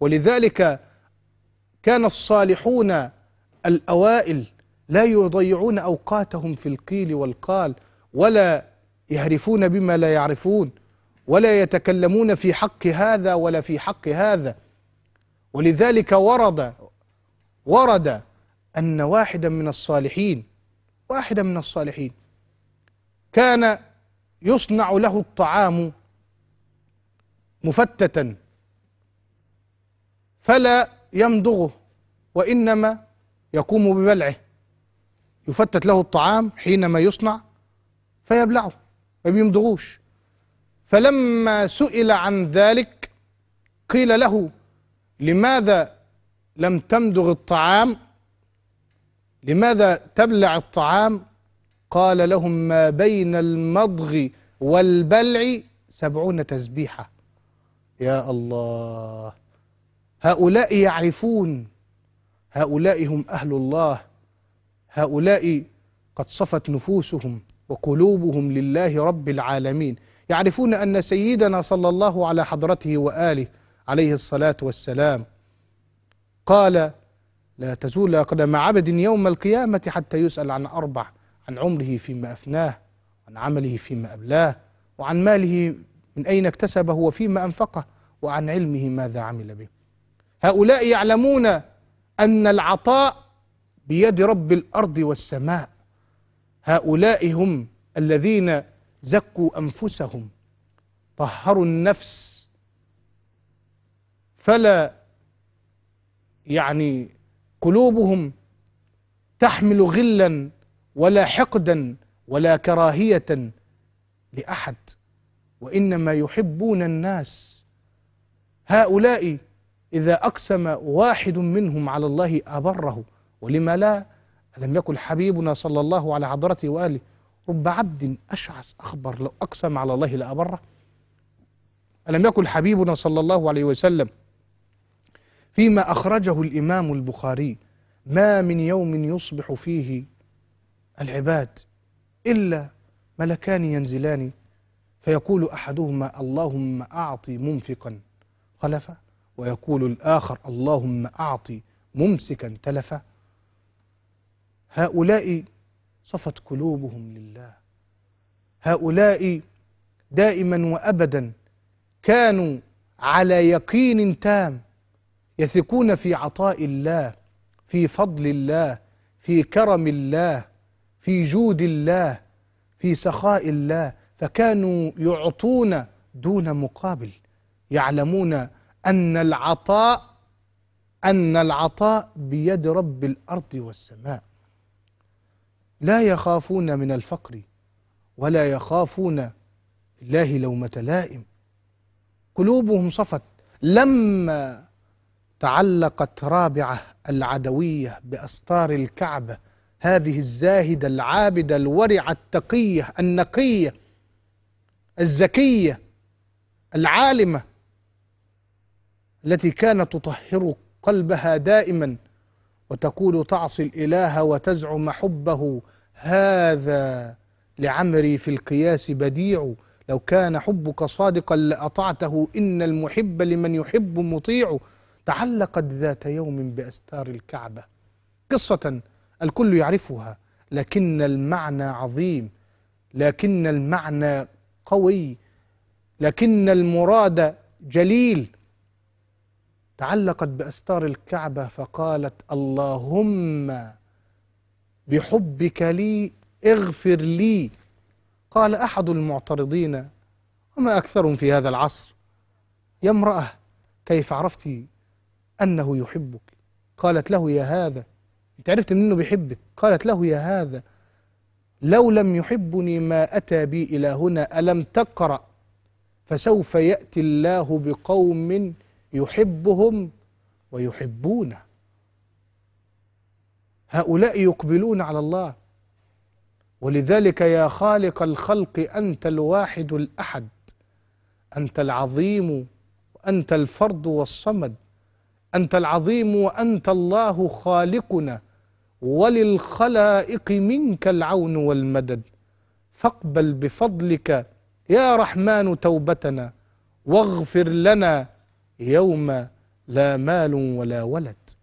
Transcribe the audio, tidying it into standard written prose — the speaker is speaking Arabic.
ولذلك كان الصالحون الأوائل لا يضيعون أوقاتهم في القيل والقال، ولا يهرفون بما لا يعرفون، ولا يتكلمون في حق هذا ولا في حق هذا. ولذلك ورد أن واحدا من الصالحين كان يصنع له الطعام مفتتا فلا يمضغه، وإنما يقوم ببلعه. يفتت له الطعام حينما يصنع فيبلعه ما بيمضغوش. فلما سئل عن ذلك قيل له: لماذا لم تمضغ الطعام؟ لماذا تبلع الطعام؟ قال لهم: ما بين المضغ والبلع 70 تسبيحة. يا الله، هؤلاء يعرفون، هؤلاء هم أهل الله، هؤلاء قد صفت نفوسهم وقلوبهم لله رب العالمين، يعرفون أن سيدنا صلى الله على حضرته وآله عليه الصلاة والسلام قال: لا تزول أقدم عبد يوم القيامة حتى يسأل عن 4: عن عمره فيما أفناه، عن عمله فيما أبلاه، وعن ماله من أين اكتسبه وفيما أنفقه، وعن علمه ماذا عمل به. هؤلاء يعلمون أن العطاء بيد رب الأرض والسماء. هؤلاء هم الذين زكوا أنفسهم، طهروا النفس، فلا قلوبهم تحمل غلا ولا حقدا ولا كراهية لأحد، وإنما يحبون الناس. هؤلاء إذا أقسم واحد منهم على الله أبره، ولما لا؟ ألم يقل حبيبنا صلى الله على حضرته وآله: رب عبد أشعث أخبر، لو أقسم على الله لأبره. ألم يقل حبيبنا صلى الله عليه وسلم فيما أخرجه الإمام البخاري: ما من يوم يصبح فيه العباد إلا ملكان ينزلان فيقول أحدهما: اللهم أعطي منفقا خلفا، ويقول الآخر: اللهم أعطي ممسكا تلفا. هؤلاء صفت قلوبهم لله، هؤلاء دائما وأبدا كانوا على يقين تام، يثقون في عطاء الله، في فضل الله، في كرم الله، في جود الله، في سخاء الله، فكانوا يعطون دون مقابل، يعلمون أن العطاء بيد رب الأرض والسماء. لا يخافون من الفقر، ولا يخافون الله لومة لائم. قلوبهم صفت. لما تعلقت رابعة العدوية بأستار الكعبة، هذه الزاهدة العابدة الورعة التقية النقية الزكية العالمة، التي كانت تطهر قلبها دائما، وتقول تعصي الإله وتزعم حبه: هذا لعمري في القياس بديع، لو كان حبك صادقا لأطعته، إن المحب لمن يحب مطيع. تعلقت ذات يوم بأستار الكعبة. قصة الكل يعرفها، لكن المعنى عظيم، لكن المعنى قوي، لكن المراد جليل. تعلقت بأستار الكعبة فقالت: اللهم بحبك لي اغفر لي. قال أحد المعترضين: وما أكثرهم في هذا العصر، يا امرأة كيف عرفت أنه يحبك؟ قالت له: يا هذا، أنت عرفت منه بيحبك؟ قالت له: يا هذا، لو لم يحبني ما أتى بي إلى هنا. ألم تقرأ: فسوف يأتي الله بقوم يحبهم ويحبونه. هؤلاء يقبلون على الله. ولذلك يا خالق الخلق، أنت الواحد الأحد، أنت العظيم وأنت الفرد والصمد، أنت العظيم وأنت الله خالقنا، وللخلائق منك العون والمدد. فاقبل بفضلك يا رحمن توبتنا، واغفر لنا يوم لا مال ولا ولد.